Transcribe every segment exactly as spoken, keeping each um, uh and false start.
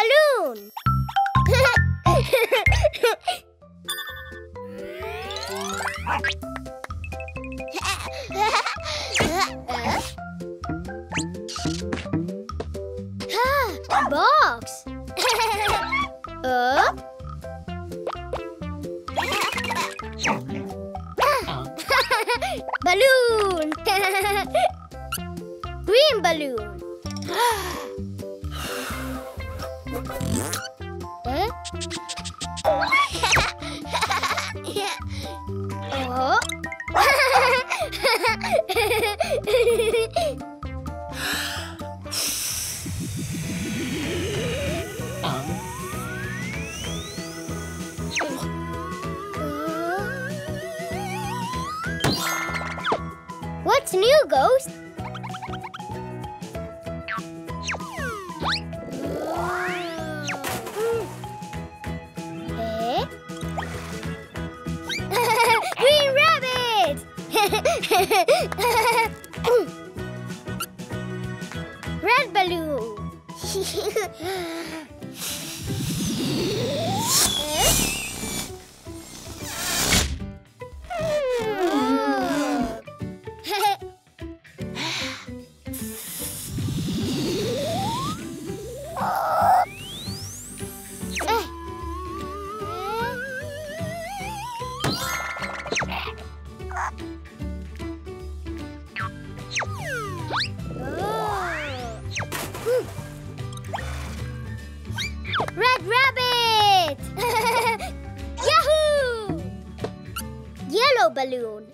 balloon. A box. Up. Balloon. Green balloon. What's new, Ghost? Red balloon. Red rabbit! Yahoo! Yellow balloon.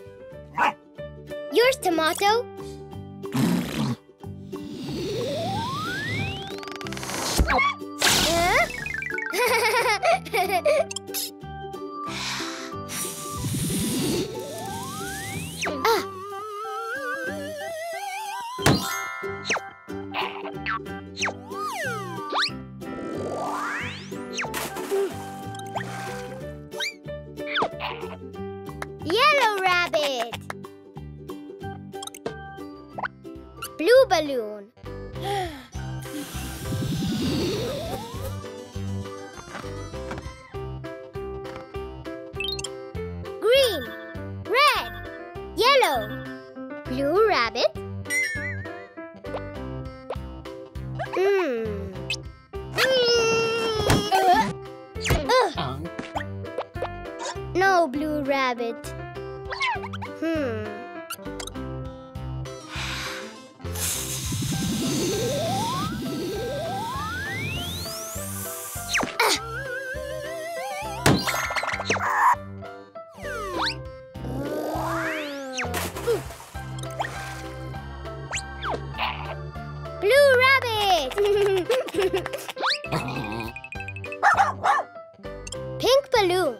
Yours, Tomato. Yellow rabbit. Blue balloon. Green, red, yellow. Blue rabbit. Hmm. No, Blue Rabbit. Hmm. Blue Rabbit. Pink balloon.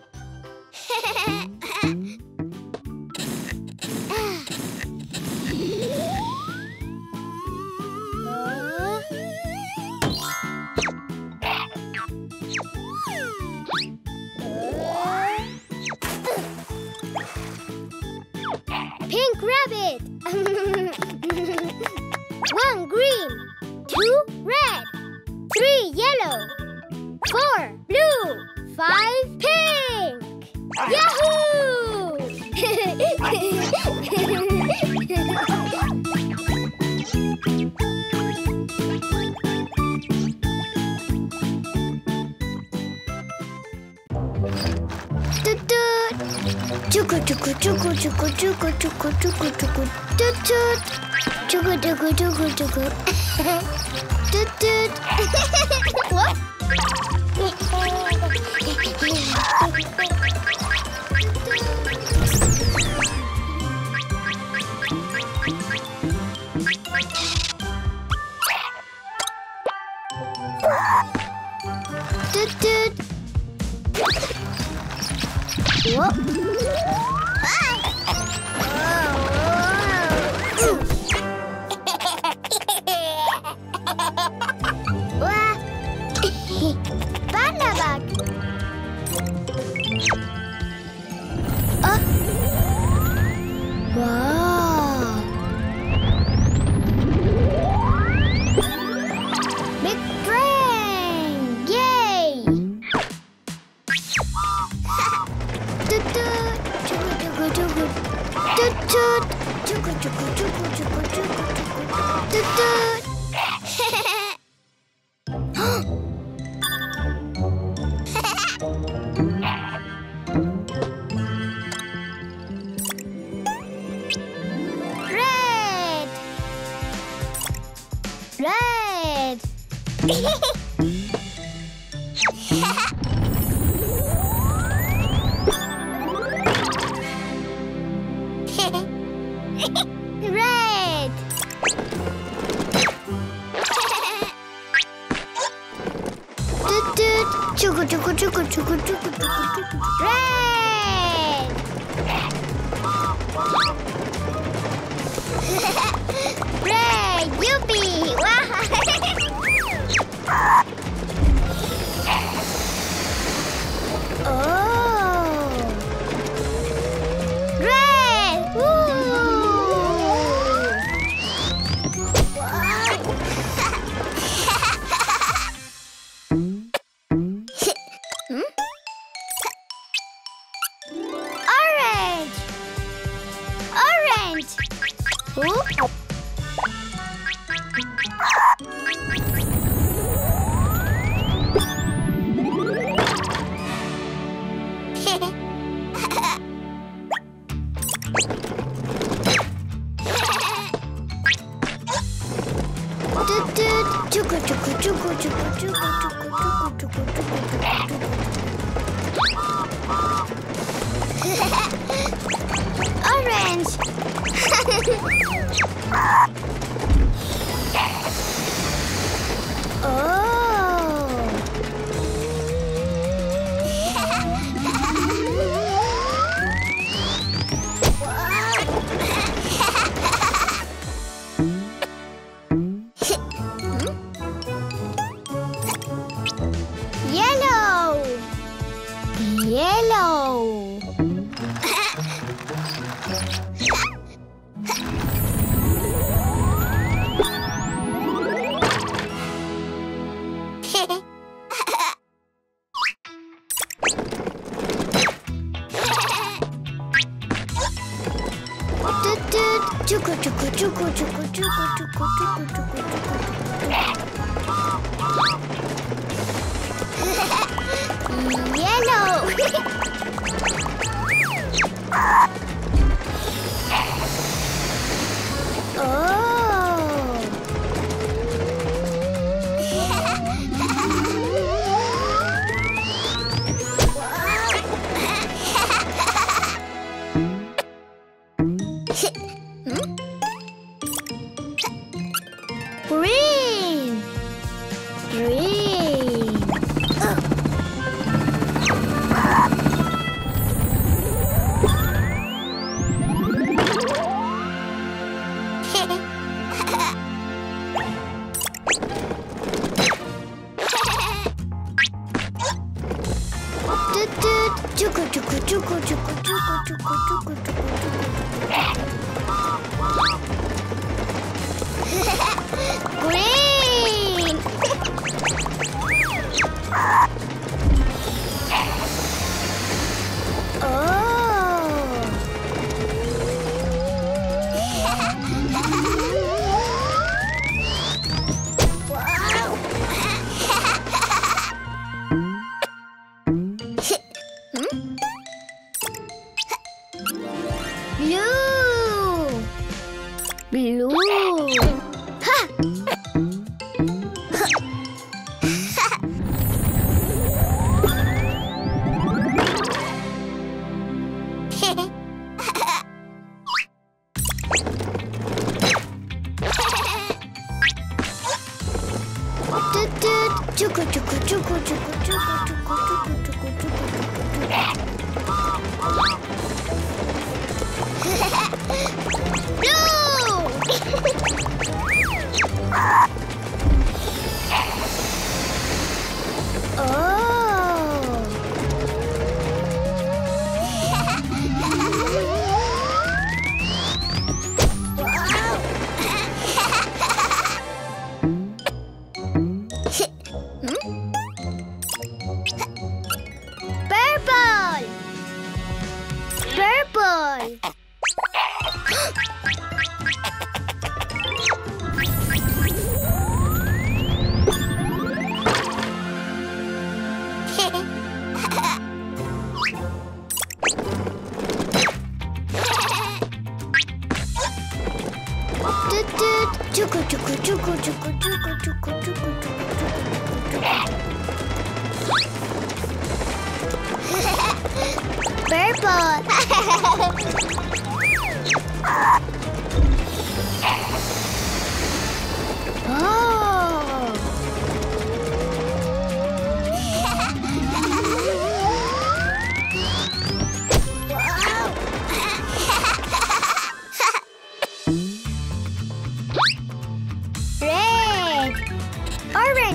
Pink rabbit. One green, two red, three yellow, four blue, five pink. Yahoo! Toot toot! Chuku chuku chuku chuku chuku chuku chuku chuku toot toot! Chuku chuku chuku chuku toot toot! What? Toot toot. Whoop. Bye. Oh, oh. Wah. Panda bug. Oh. Wow. Big brain. Red. Toot toot. Chuku chuku chuku chuku chuku chuku. Red. Red. Yuppie. Oh.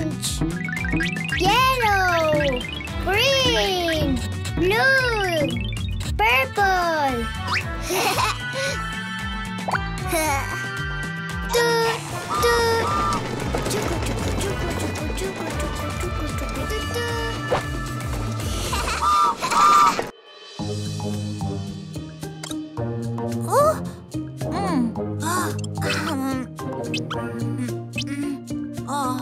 orange, yellow, green, blue, purple. Toot, toot. Chuku, chuku, chuku, chuku, chuku, chuku, chuku, toot, toot. Oh! Mm. Mm. Oh.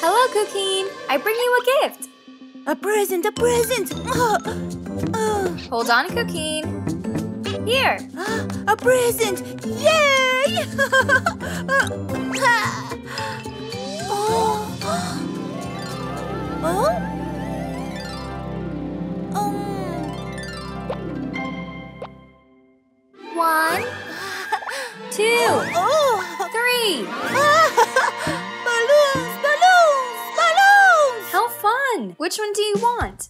Hello, Cuquín. I bring you a gift. A present, a present. Oh. Oh. Hold on, Cuquín. Here. A present. Yay! Oh. Oh? One, two, three. Balloons, balloons, balloons! How fun! Which one do you want?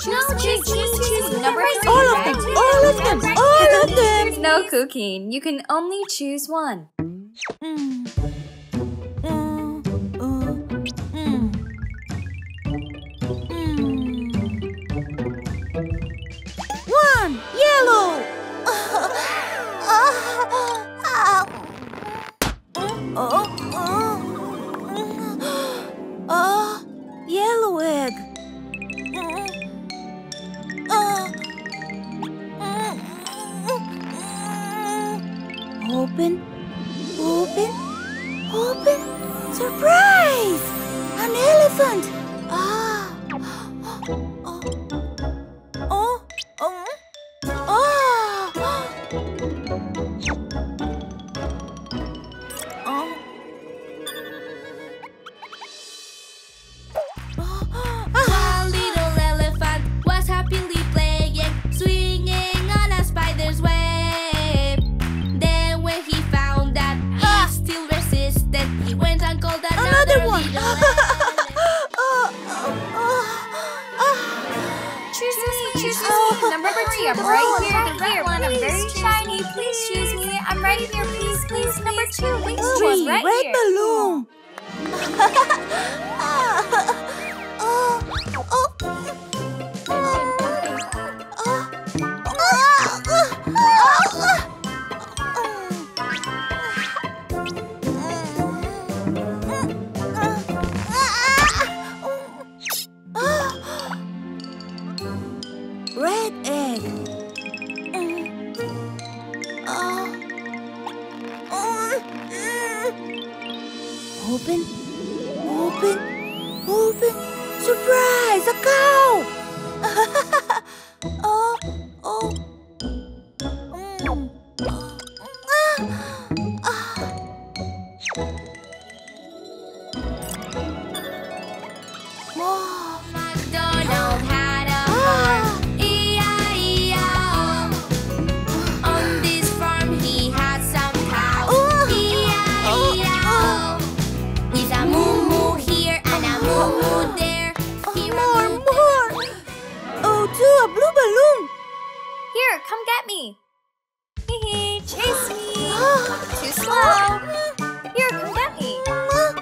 Choose, no, choose, choose, choose, choose, choose number three. All of them, all of them, all of them! No, Cuquín, you can only choose one. Mm. Mm. Uh. Mm. Mm. One, yellow! Oh, oh, oh, yellow egg. Open, open, open. Surprise! An elephant. Ah. Oh, oh, oh, oh. I'm right here, I'm right one. I'm very shiny. Please choose me. I'm right here. Please, please, number two. Please choose right here. Red balloon. Open, open, open. Surprise, a cow. Oh, oh. Mm. Ah, ah. Oh. McDonald had a farm, E I E O. On this farm he had some cows, E I E O. A moo-moo here and a moo-moo there. Here more, more. Oh, too, a blue balloon. Here, come get me. Hee hee, chase me. Too slow. Here, come get me.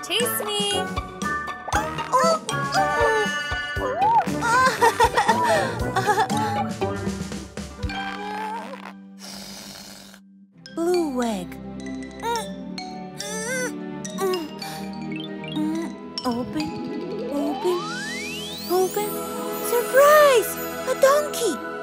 Chase me. Blue egg. Open, open, open. Surprise! A donkey!